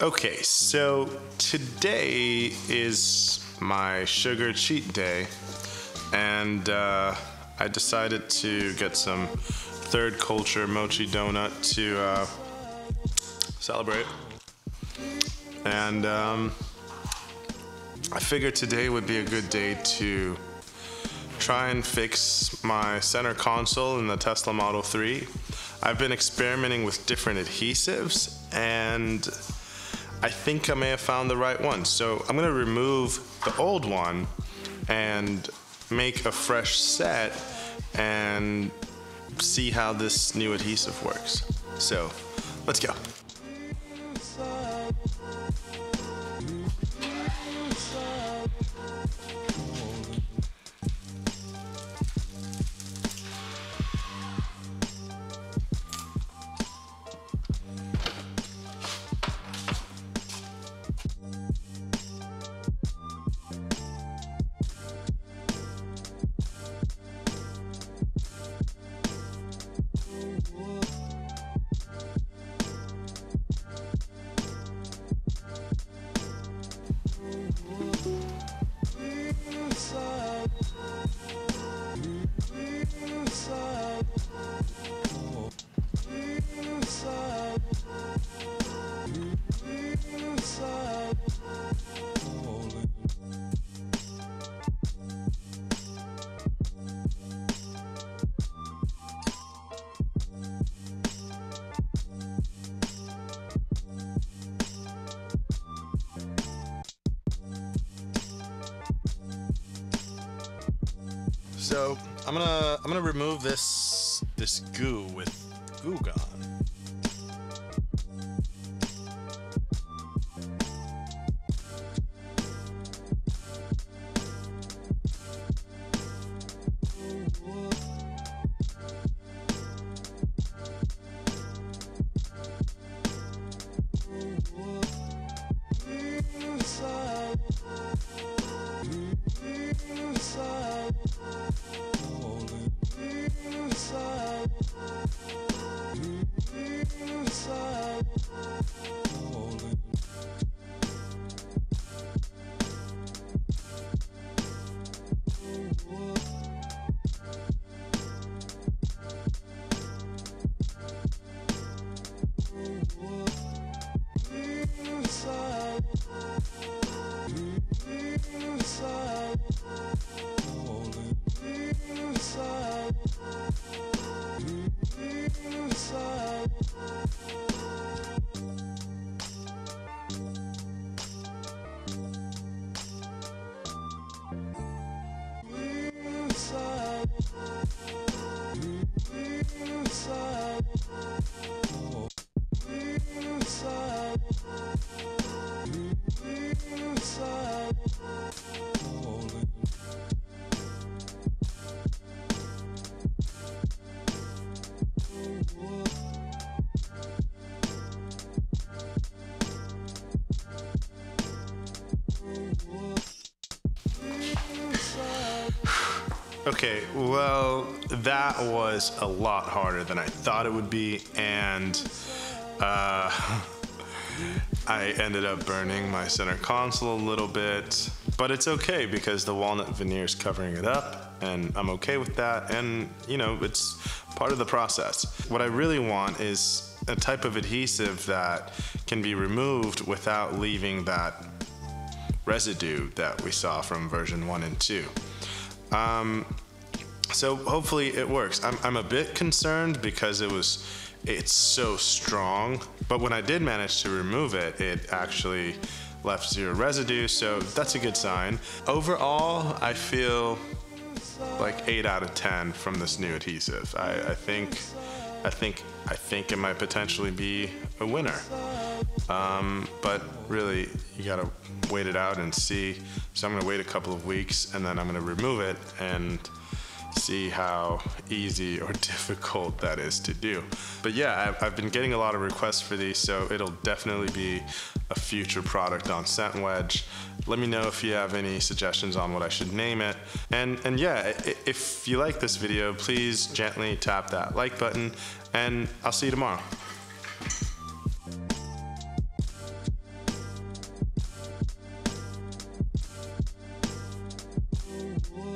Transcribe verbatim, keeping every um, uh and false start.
Okay, so today is my sugar cheat day, and uh, I decided to get some third culture mochi donut to uh, celebrate. And um, I figured today would be a good day to try and fix my center console in the Tesla Model three. I've been experimenting with different adhesives, and I think I may have found the right one. So I'm gonna remove the old one and make a fresh set and see how this new adhesive works. So let's go. So I'm gonna I'm gonna remove this this goo with Goo Gone. Okay, well, that was a lot harder than I thought it would be, and uh, I ended up burning my center console a little bit, but it's okay because the walnut veneer is covering it up, and I'm okay with that, and, you know, it's part of the process. What I really want is a type of adhesive that can be removed without leaving that residue that we saw from version one and two. Um, so hopefully it works. I'm, I'm a bit concerned because it was, it's so strong, but when I did manage to remove it, it actually left zero residue, so that's a good sign. Overall, I feel like eight out of ten from this new adhesive. I, I think, I think, I think it might potentially be a winner. Um, but really, you gotta wait it out and see. So I'm gonna wait a couple of weeks and then I'm gonna remove it and see how easy or difficult that is to do. But yeah, I've, I've been getting a lot of requests for these, so it'll definitely be a future product on Scent Wedge. Let me know if you have any suggestions on what I should name it. And, and yeah, if you like this video, please gently tap that like button, and I'll see you tomorrow. Whoa.